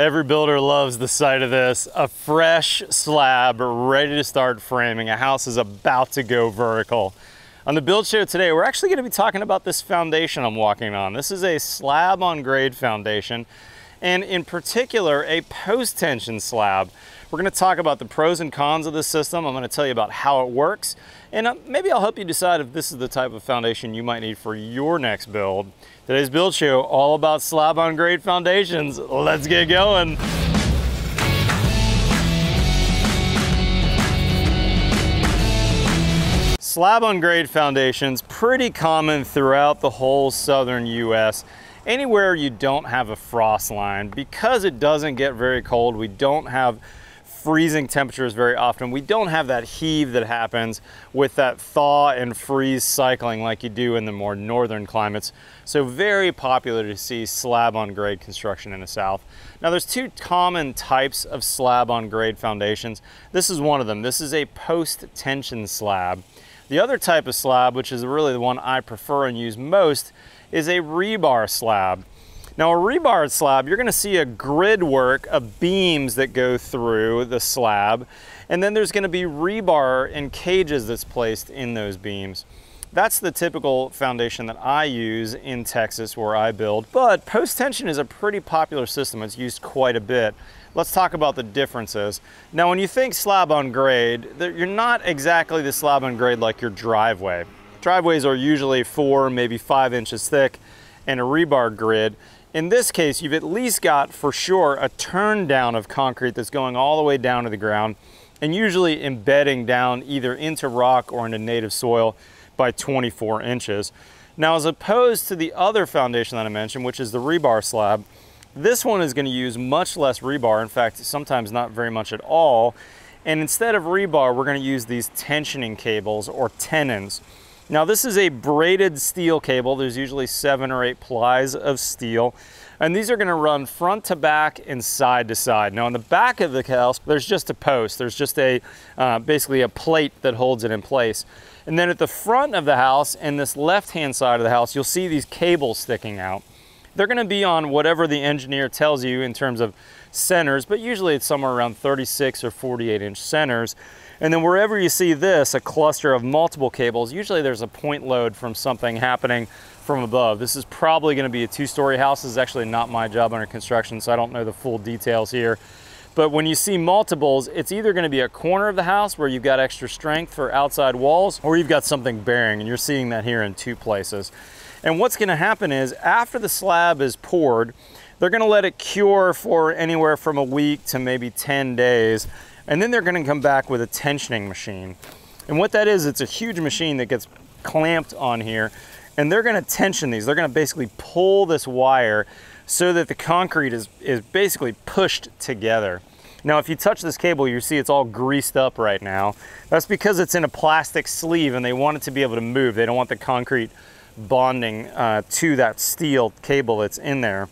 Every builder loves the sight of this. A fresh slab ready to start framing. A house is about to go vertical. On the Build Show today, we're actually going to be talking about this foundation I'm walking on. This is a slab on grade foundation, and in particular, a post-tension slab. We're going to talk about the pros and cons of this system. I'm going to tell you about how it works, and maybe I'll help you decide if this is the type of foundation you might need for your next build. Today's Build Show, all about slab on grade foundations. Let's get going. Slab on grade foundations, pretty common throughout the whole southern US. Anywhere you don't have a frost line, because it doesn't get very cold, we don't have freezing temperatures very often. We don't have that heave that happens with that thaw and freeze cycling like you do in the more northern climates. So very popular to see slab on grade construction in the South. Now there's two common types of slab on grade foundations. This is one of them. This is a post-tension slab. The other type of slab, which is really the one I prefer and use most, is a rebar slab. Now a rebar slab, you're gonna see a grid work of beams that go through the slab, and then there's gonna be rebar and cages that's placed in those beams. That's the typical foundation that I use in Texas where I build, but post-tension is a pretty popular system. It's used quite a bit. Let's talk about the differences. Now when you think slab on grade, you're not exactly the slab on grade like your driveway. Driveways are usually 4, maybe 5 inches thick and a rebar grid. In this case, you've at least got, for sure, a turn down of concrete that's going all the way down to the ground and usually embedding down either into rock or into native soil by 24 inches. Now, as opposed to the other foundation that I mentioned, which is the rebar slab, this one is going to use much less rebar. In fact, sometimes not very much at all. And instead of rebar, we're going to use these tensioning cables or tenons. Now this is a braided steel cable. There's usually 7 or 8 plies of steel. And these are gonna run front to back and side to side. Now in the back of the house, there's just a post. There's just a, basically a plate that holds it in place. And then at the front of the house and this left-hand side of the house, you'll see these cables sticking out. They're gonna be on whatever the engineer tells you in terms of centers, but usually it's somewhere around 36 or 48 inch centers. And then wherever you see this, a cluster of multiple cables, usually there's a point load from something happening from above. This is probably gonna be a 2-story house. This is actually not my job under construction, so I don't know the full details here. But when you see multiples, it's either gonna be a corner of the house where you've got extra strength for outside walls, or you've got something bearing, and you're seeing that here in 2 places. And what's gonna happen is, after the slab is poured, they're gonna let it cure for anywhere from a week to maybe 10 days. And then they're gonna come back with a tensioning machine. And what that is, it's a huge machine that gets clamped on here, and they're gonna tension these. They're gonna basically pull this wire so that the concrete is basically pushed together. Now, if you touch this cable, you see it's all greased up right now. That's because it's in a plastic sleeve and they want it to be able to move. They don't want the concrete bonding to that steel cable that's in there.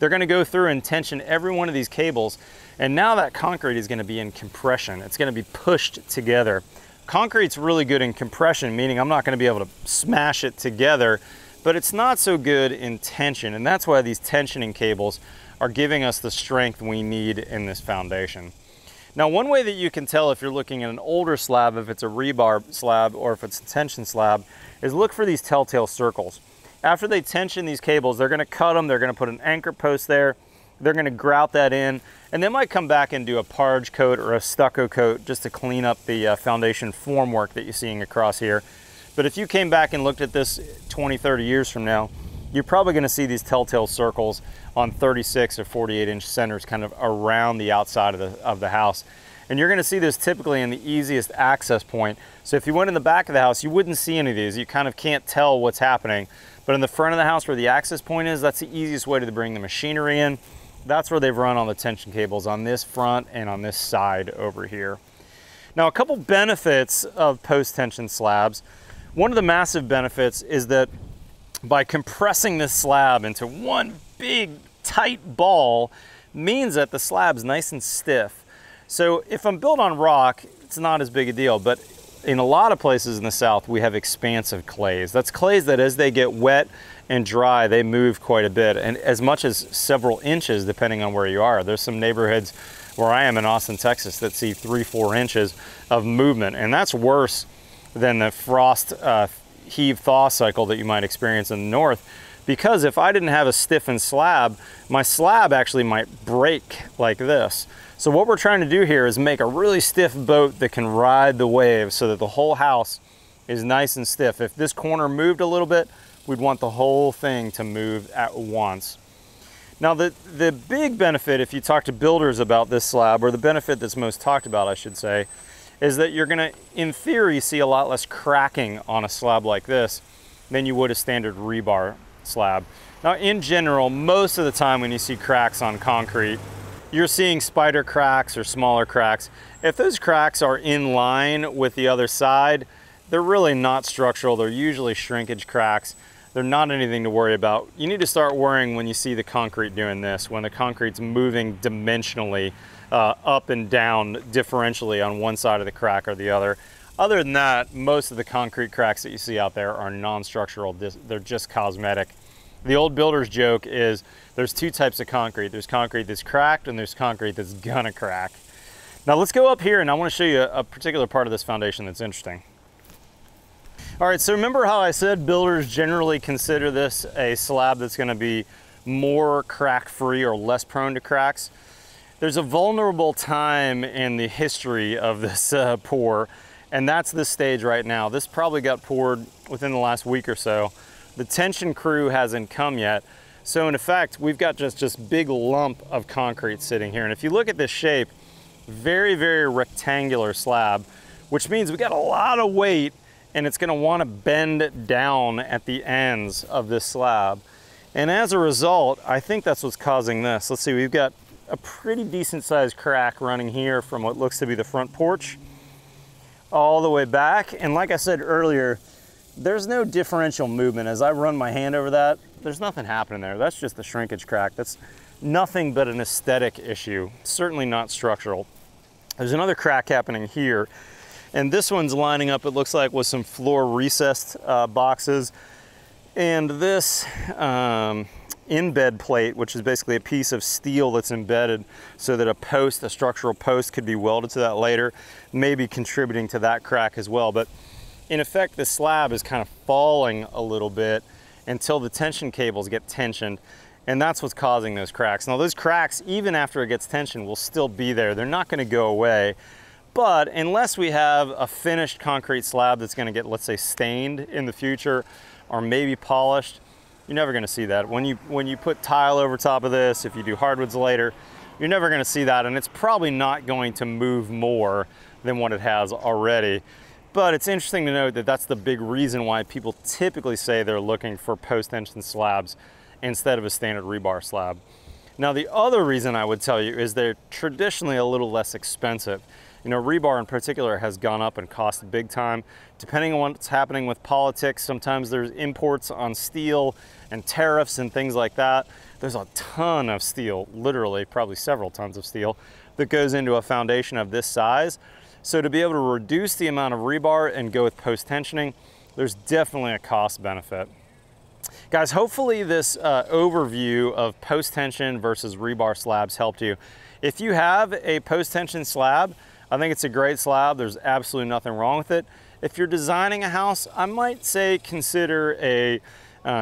They're gonna go through and tension every one of these cables. And now that concrete is gonna be in compression. It's gonna be pushed together. Concrete's really good in compression, meaning I'm not gonna be able to smash it together, but it's not so good in tension. And that's why these tensioning cables are giving us the strength we need in this foundation. Now, one way that you can tell if you're looking at an older slab, if it's a rebar slab or if it's a tension slab, is look for these telltale circles. After they tension these cables, they're gonna cut them, they're gonna put an anchor post there, they're gonna grout that in, and they might come back and do a parge coat or a stucco coat just to clean up the foundation formwork that you're seeing across here. But if you came back and looked at this 20, 30 years from now, you're probably gonna see these telltale circles on 36 or 48 inch centers kind of around the outside of the house. And you're gonna see this typically in the easiest access point. So if you went in the back of the house, you wouldn't see any of these. You kind of can't tell what's happening. But in the front of the house where the access point is, that's the easiest way to bring the machinery in. That's where they've run all the tension cables, on this front and on this side over here. Now, a couple benefits of post-tension slabs. One of the massive benefits is that by compressing this slab into one big tight ball means that the slab's nice and stiff. So if I'm built on rock, it's not as big a deal, but in a lot of places in the South, we have expansive clays. That's clays that as they get wet and dry, they move quite a bit, and as much as several inches, depending on where you are. There's some neighborhoods where I am in Austin, Texas, that see 3-4 inches of movement, and that's worse than the frost heave-thaw cycle that you might experience in the north, because if I didn't have a stiffened slab, my slab actually might break like this. So what we're trying to do here is make a really stiff boat that can ride the waves so that the whole house is nice and stiff. If this corner moved a little bit, we'd want the whole thing to move at once. Now the big benefit, if you talk to builders about this slab, or the benefit that's most talked about, I should say, is that you're gonna, in theory, see a lot less cracking on a slab like this than you would a standard rebar slab. Now, in general, most of the time when you see cracks on concrete, you're seeing spider cracks or smaller cracks. If those cracks are in line with the other side, they're really not structural. They're usually shrinkage cracks. They're not anything to worry about. You need to start worrying when you see the concrete doing this, when the concrete's moving dimensionally up and down differentially on one side of the crack or the other. Other than that, most of the concrete cracks that you see out there are non-structural. They're just cosmetic. The old builder's joke is there's two types of concrete. There's concrete that's cracked and there's concrete that's gonna crack. Now let's go up here and I wanna show you a particular part of this foundation that's interesting. All right, so remember how I said builders generally consider this a slab that's going to be more crack-free or less prone to cracks? There's a vulnerable time in the history of this pour, and that's this stage right now. This probably got poured within the last week or so. The tension crew hasn't come yet. So in effect, we've got just big lump of concrete sitting here. And if you look at this shape, very, very rectangular slab, which means we've got a lot of weight, and it's gonna wanna bend down at the ends of this slab. And as a result, I think that's what's causing this. Let's see, we've got a pretty decent sized crack running here from what looks to be the front porch all the way back. And like I said earlier, there's no differential movement. As I run my hand over that, there's nothing happening there. That's just the shrinkage crack. That's nothing but an aesthetic issue, certainly not structural. There's another crack happening here. And this one's lining up, it looks like, with some floor recessed boxes. And this embed plate, which is basically a piece of steel that's embedded so that a post, a structural post, could be welded to that later, may be contributing to that crack as well. But in effect, the slab is kind of falling a little bit until the tension cables get tensioned. And that's what's causing those cracks. Now, those cracks, even after it gets tensioned, will still be there. They're not going to go away. But unless we have a finished concrete slab that's gonna get, let's say, stained in the future, or maybe polished, you're never gonna see that. When you put tile over top of this, if you do hardwoods later, you're never gonna see that, and it's probably not going to move more than what it has already. But it's interesting to note that that's the big reason why people typically say they're looking for post-tension slabs instead of a standard rebar slab. Now, the other reason I would tell you is they're traditionally a little less expensive. You know, rebar in particular has gone up and cost big time. Depending on what's happening with politics, sometimes there's imports on steel and tariffs and things like that. There's a ton of steel, literally probably several tons of steel, that goes into a foundation of this size. So to be able to reduce the amount of rebar and go with post-tensioning, there's definitely a cost benefit. Guys, hopefully this overview of post-tension versus rebar slabs helped you. If you have a post-tension slab, I think it's a great slab. There's absolutely nothing wrong with it. If you're designing a house, I might say consider a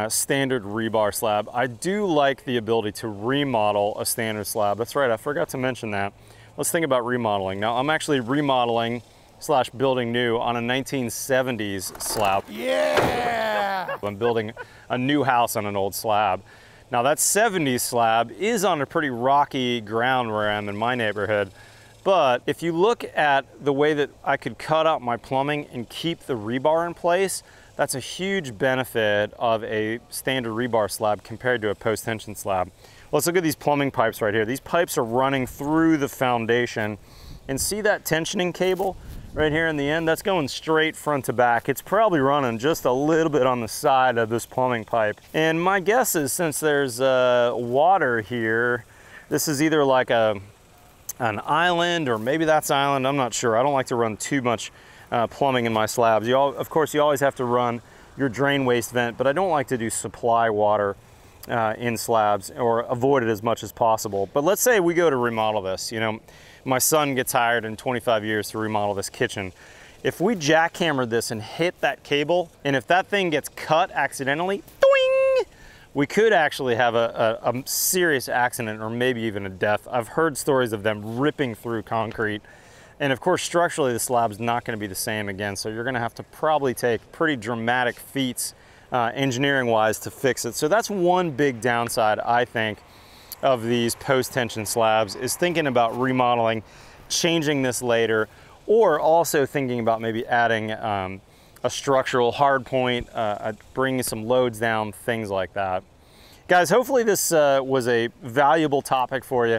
standard rebar slab. I do like the ability to remodel a standard slab. That's right, I forgot to mention that. Let's think about remodeling. Now, I'm actually remodeling / building new on a 1970s slab. Yeah! I'm building a new house on an old slab. Now, that 70s slab is on a pretty rocky ground where I am in my neighborhood. But if you look at the way that I could cut out my plumbing and keep the rebar in place, that's a huge benefit of a standard rebar slab compared to a post-tension slab. Let's look at these plumbing pipes right here. These pipes are running through the foundation, and see that tensioning cable right here in the end? That's going straight front to back. It's probably running just a little bit on the side of this plumbing pipe. And my guess is, since there's water here, this is either like an island, or maybe that's island, I'm not sure. I don't like to run too much plumbing in my slabs. Of course, you always have to run your drain waste vent, but I don't like to do supply water in slabs, or avoid it as much as possible. But let's say we go to remodel this. You know, my son gets hired in 25 years to remodel this kitchen. If we jackhammered this and hit that cable, and if that thing gets cut accidentally, doing, we could actually have a serious accident, or maybe even a death. I've heard stories of them ripping through concrete. And of course, structurally, the slab's not gonna be the same again. So you're gonna have to probably take pretty dramatic feats engineering-wise to fix it. So that's one big downside, I think, of these post-tension slabs, is thinking about remodeling, changing this later, or also thinking about maybe adding a structural hard point, bringing some loads down, things like that. Guys, hopefully this was a valuable topic for you.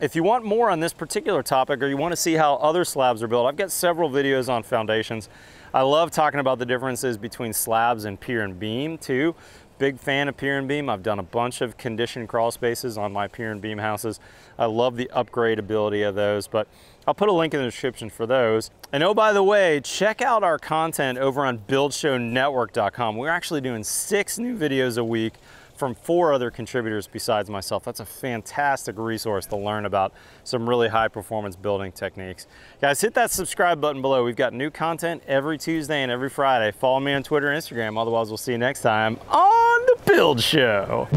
If you want more on this particular topic, or you want to see how other slabs are built, I've got several videos on foundations. I love talking about the differences between slabs and pier and beam too. Big fan of pier and beam. I've done a bunch of conditioned crawl spaces on my pier and beam houses. I love the upgradeability of those, but I'll put a link in the description for those. And oh, by the way, check out our content over on buildshownetwork.com. We're actually doing 6 new videos a week from 4 other contributors besides myself. That's a fantastic resource to learn about some really high performance building techniques. Guys, hit that subscribe button below. We've got new content every Tuesday and every Friday. Follow me on Twitter and Instagram. Otherwise, we'll see you next time on The Build Show.